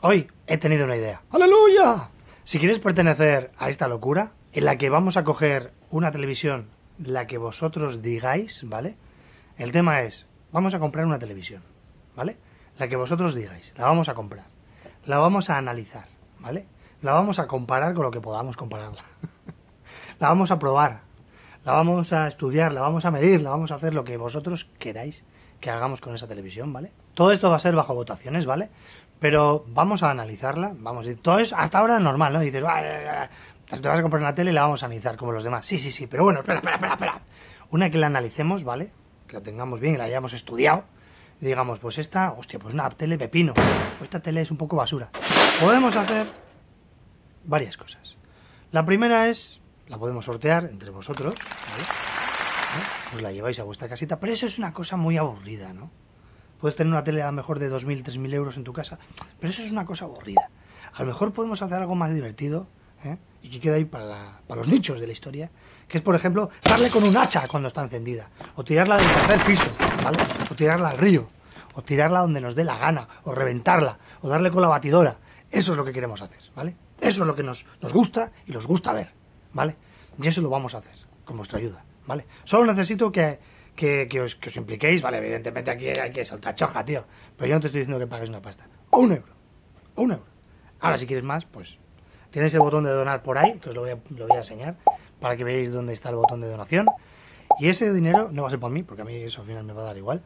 Hoy he tenido una idea. ¡Aleluya! Si quieres pertenecer a esta locura, en la que vamos a coger una televisión, la que vosotros digáis, ¿vale? El tema es, vamos a comprar una televisión, ¿vale? La que vosotros digáis, la vamos a comprar. La vamos a analizar, ¿vale? La vamos a comparar con lo que podamos compararla. La vamos a probar, la vamos a estudiar, la vamos a medir, la vamos a hacer lo que vosotros queráis que hagamos con esa televisión, ¿vale? Todo esto va a ser bajo votaciones, ¿vale? Pero vamos a analizarla, vamos a decir, todo es hasta ahora normal, ¿no? Y dices, te vas a comprar una tele y la vamos a analizar como los demás. Sí, pero bueno, espera. Una que la analicemos, ¿vale? Que la tengamos bien, que la hayamos estudiado. Y digamos, pues esta, hostia, pues una tele pepino. O esta tele es un poco basura. Podemos hacer varias cosas. La primera es, la podemos sortear entre vosotros, ¿vale? Pues la lleváis a vuestra casita, pero eso es una cosa muy aburrida, ¿no? Puedes tener una tele a lo mejor de 2.000, 3.000 euros en tu casa, pero eso es una cosa aburrida. A lo mejor podemos hacer algo más divertido, ¿eh? Y que queda ahí para los nichos de la historia, que es, por ejemplo, darle con un hacha cuando está encendida, o tirarla del tercer piso, ¿vale? O tirarla al río, o tirarla donde nos dé la gana, o reventarla, o darle con la batidora. Eso es lo que queremos hacer, ¿vale? Eso es lo que nos gusta y nos gusta ver, ¿vale? Y eso lo vamos a hacer con vuestra ayuda, ¿vale? Solo necesito que os impliquéis, ¿vale? Evidentemente aquí hay que saltar choja, tío. Pero yo no te estoy diciendo que pagues una pasta. O €1. Ahora, si quieres más, pues tenéis el botón de donar por ahí, que os lo voy a enseñar, para que veáis dónde está el botón de donación. Y ese dinero no va a ser por mí, porque a mí eso al final me va a dar igual.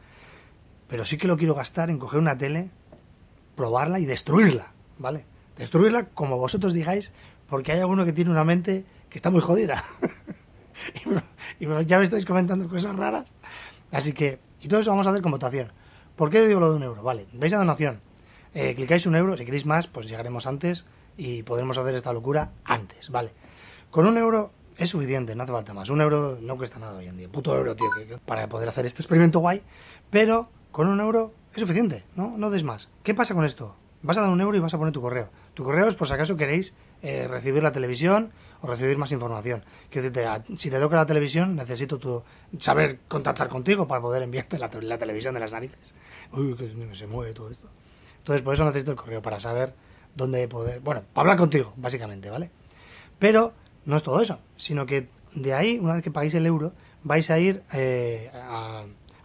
Pero sí que lo quiero gastar en coger una tele, probarla y destruirla, ¿vale? Destruirla como vosotros digáis, porque hay alguno que tiene una mente que está muy jodida. Y ya me estáis comentando cosas raras. Así que, y todo eso vamos a hacer con votación. ¿Por qué digo lo de €1? Vale, veis la donación, clicáis €1, si queréis más, pues llegaremos antes y podremos hacer esta locura antes, ¿vale? Con €1 es suficiente, no hace falta más. €1 no cuesta nada hoy en día, puto euro, tío, para poder hacer este experimento guay. Pero con €1 es suficiente, ¿no? No des más. ¿Qué pasa con esto? Vas a dar €1 y vas a poner tu correo. Tu correo es por si acaso queréis recibir la televisión o recibir más información. Quiero decirte, si te toca la televisión, necesito saber contactar contigo para poder enviarte la televisión de las narices. Uy, que se mueve todo esto. Entonces, por eso necesito el correo, para saber dónde poder... Bueno, para hablar contigo, básicamente, ¿vale? Pero no es todo eso, sino que de ahí, una vez que pagáis €1, vais a ir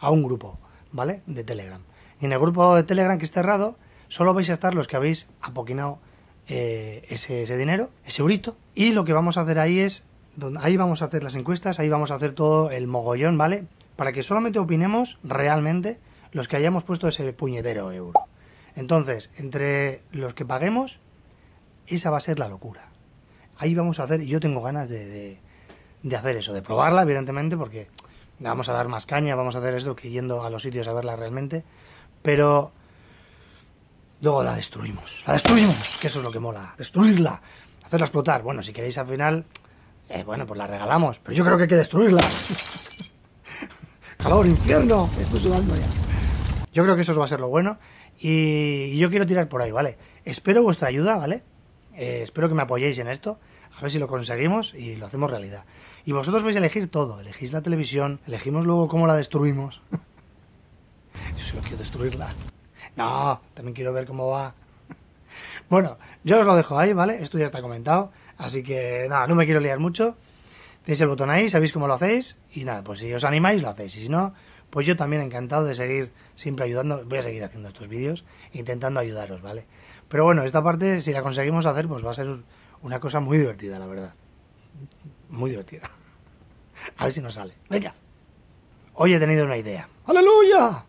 a un grupo, ¿vale? De Telegram. Y en el grupo de Telegram, que es cerrado, solo vais a estar los que habéis apoquinado ese dinero, ese eurito. Y lo que vamos a hacer ahí es, ahí vamos a hacer las encuestas, ahí vamos a hacer todo el mogollón, ¿vale? Para que solamente opinemos realmente los que hayamos puesto ese puñetero euro. Entonces, entre los que paguemos, esa va a ser la locura. Ahí vamos a hacer, y yo tengo ganas de hacer eso, de probarla, evidentemente, porque vamos a dar más caña, vamos a hacer esto que yendo a los sitios a verla realmente, pero... Luego la destruimos, que eso es lo que mola, destruirla, hacerla explotar. Bueno, si queréis al final, bueno, pues la regalamos, pero yo creo que hay que destruirla. ¡Calor, infierno! Estoy sudando ya. Yo creo que eso va a ser lo bueno y yo quiero tirar por ahí, ¿vale? Espero vuestra ayuda, ¿vale? Espero que me apoyéis en esto, a ver si lo conseguimos y lo hacemos realidad. Y vosotros vais a elegir todo, elegís la televisión, elegimos luego cómo la destruimos. Yo solo quiero destruirla. No, también quiero ver cómo va. Bueno, yo os lo dejo ahí, ¿vale? Esto ya está comentado, así que nada, no me quiero liar mucho. Tenéis el botón ahí, sabéis cómo lo hacéis y nada, pues si os animáis lo hacéis y si no, pues yo también encantado de seguir siempre ayudando. Voy a seguir haciendo estos vídeos intentando ayudaros, ¿vale? Pero bueno, esta parte si la conseguimos hacer pues va a ser una cosa muy divertida, la verdad. Muy divertida. A ver si nos sale. Venga. Hoy he tenido una idea. ¡Aleluya!